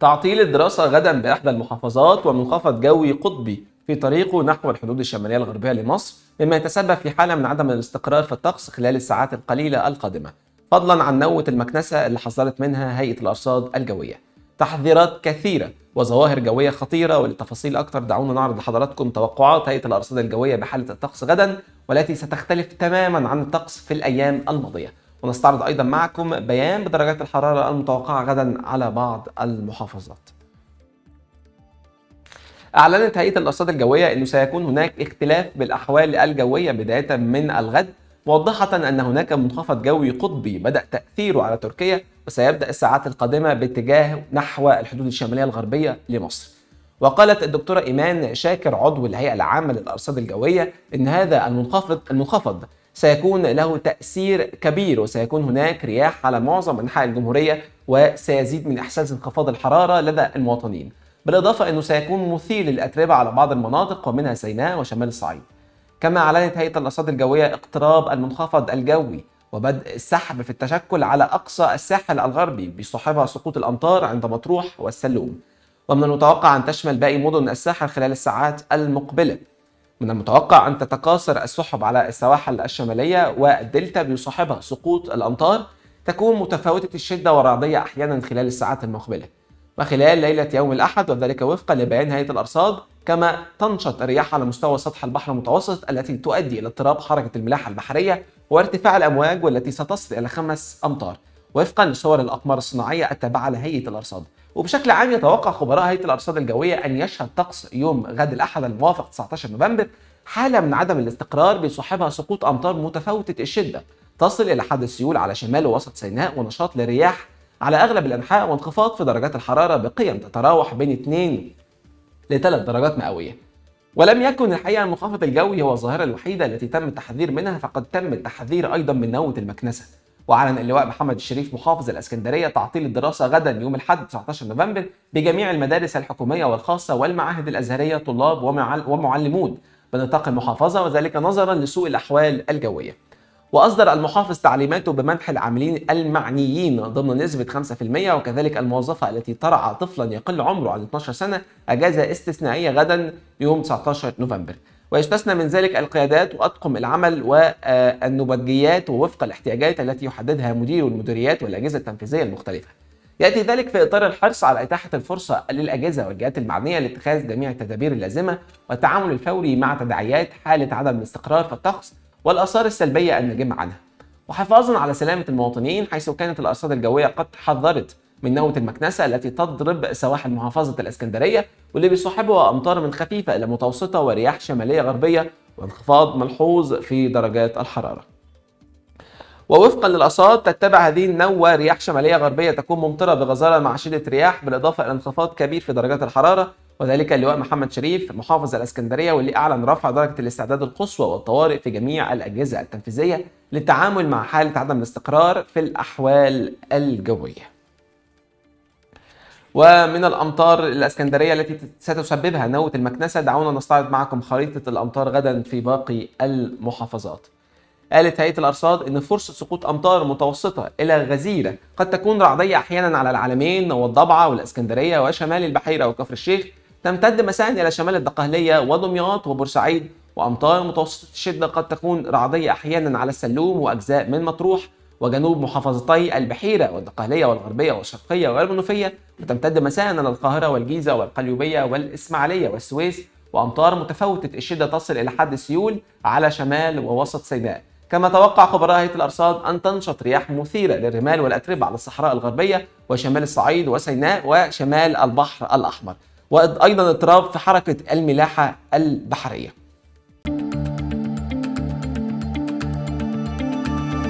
تعطيل الدراسة غدا بإحدى المحافظات ومنخفض جوي قطبي في طريقه نحو الحدود الشمالية الغربية لمصر، مما يتسبب في حالة من عدم الاستقرار في الطقس خلال الساعات القليلة القادمة، فضلا عن نوة المكنسة اللي حذرت منها هيئة الأرصاد الجوية. تحذيرات كثيرة وظواهر جوية خطيرة، ولتفاصيل أكتر دعونا نعرض لحضراتكم توقعات هيئة الأرصاد الجوية بحالة الطقس غدا، والتي ستختلف تماما عن الطقس في الأيام الماضية. ونستعرض أيضا معكم بيان بدرجات الحرارة المتوقعة غدا على بعض المحافظات. أعلنت هيئة الأرصاد الجوية أنه سيكون هناك اختلاف بالأحوال الجوية بداية من الغد، موضحة أن هناك منخفض جوي قطبي بدأ تأثيره على تركيا وسيبدأ الساعات القادمة باتجاه نحو الحدود الشمالية الغربية لمصر. وقالت الدكتورة إيمان شاكر عضو الهيئة العامة للأرصاد الجوية أن هذا المنخفض سيكون له تأثير كبير، وسيكون هناك رياح على معظم أنحاء الجمهورية، وسيزيد من إحساس انخفاض الحرارة لدى المواطنين، بالإضافة أنه سيكون مثير للأتربة على بعض المناطق ومنها سيناء وشمال الصعيد. كما أعلنت هيئة الأرصاد الجوية اقتراب المنخفض الجوي وبدء السحب في التشكل على أقصى الساحل الغربي، بيصاحبها سقوط الأمطار عند مطروح والسلوم. ومن المتوقع أن تشمل باقي مدن الساحل خلال الساعات المقبلة. من المتوقع أن تتكاثر السحب على السواحل الشمالية والدلتا بيصاحبها سقوط الأمطار، تكون متفاوتة الشدة ورعدية أحيانا خلال الساعات المقبلة وخلال ليلة يوم الأحد، وذلك وفقا لبيان هيئة الأرصاد. كما تنشط الرياح على مستوى سطح البحر المتوسط، التي تؤدي إلى اضطراب حركة الملاحة البحرية وارتفاع الأمواج، والتي ستصل إلى 5 أمتار وفقا لصور الأقمار الصناعية التابعة لهيئة الأرصاد. وبشكل عام يتوقع خبراء هيئة الأرصاد الجوية أن يشهد طقس يوم غد الأحد الموافق 19 نوفمبر حالة من عدم الاستقرار بيصاحبها سقوط أمطار متفاوتة الشدة، تصل إلى حد السيول على شمال ووسط سيناء، ونشاط للرياح على أغلب الأنحاء، وانخفاض في درجات الحرارة بقيم تتراوح بين 2 ل 3 درجات مئوية. ولم يكن الحقيقة المنخفض الجوي هو الظاهرة الوحيدة التي تم التحذير منها، فقد تم التحذير أيضا من نوة المكنسة. وأعلن اللواء محمد الشريف محافظ الإسكندرية تعطيل الدراسة غدا يوم الأحد 19 نوفمبر بجميع المدارس الحكومية والخاصة والمعاهد الأزهرية، طلاب ومعلمون بنطاق المحافظة، وذلك نظرا لسوء الأحوال الجوية. وأصدر المحافظ تعليماته بمنح العاملين المعنيين ضمن نسبة 5%، وكذلك الموظفة التي ترعى طفلا يقل عمره عن 12 سنة أجازة استثنائية غدا يوم 19 نوفمبر. ويستثنى من ذلك القيادات وأطقم العمل والنبطجيات، ووفق الاحتياجات التي يحددها مدير المديريات والأجهزة التنفيذية المختلفة. يأتي ذلك في إطار الحرص على إتاحة الفرصة للأجهزة والجهات المعنية لاتخاذ جميع التدابير اللازمة والتعامل الفوري مع تداعيات حالة عدم الاستقرار في الطقس والآثار السلبية الناجمة عنها، وحفاظا على سلامة المواطنين، حيث كانت الأرصاد الجوية قد حذرت من نوة المكنسة التي تضرب سواحل محافظة الإسكندرية، واللي بيصاحبها أمطار من خفيفة إلى متوسطة ورياح شمالية غربية، وانخفاض ملحوظ في درجات الحرارة. ووفقا للأرصاد تتبع هذه النوة رياح شمالية غربية تكون ممطرة بغزارة مع شدة رياح، بالإضافة إلى انخفاض كبير في درجات الحرارة، وذلك اللواء محمد شريف محافظ الإسكندرية، واللي أعلن رفع درجة الاستعداد القصوى والطوارئ في جميع الأجهزة التنفيذية للتعامل مع حالة عدم الاستقرار في الأحوال الجوية. ومن الأمطار الإسكندرية التي ستسببها نوة المكنسة، دعونا نستعرض معكم خريطة الأمطار غدا في باقي المحافظات. قالت هيئة الأرصاد أن فرصة سقوط أمطار متوسطة إلى غزيرة قد تكون رعدية أحيانا على العلمين والضبعة والإسكندرية وشمال البحيرة وكفر الشيخ، تمتد مساء إلى شمال الدقهلية ودمياط وبورسعيد، وأمطار متوسطة الشدة قد تكون رعدية أحيانا على السلوم وأجزاء من مطروح وجنوب محافظتي البحيرة والدقهلية والغربية والشرقية والمنوفية، وتمتد مساء إلى القاهرة والجيزة والقليوبية والإسماعيلية والسويس، وأمطار متفاوتة الشدة تصل إلى حد السيول على شمال ووسط سيناء. كما توقع خبراء هيئة الأرصاد أن تنشط رياح مثيرة للرمال والأتربة على الصحراء الغربية وشمال الصعيد وسيناء وشمال البحر الأحمر، وأيضا اضطراب في حركة الملاحة البحرية.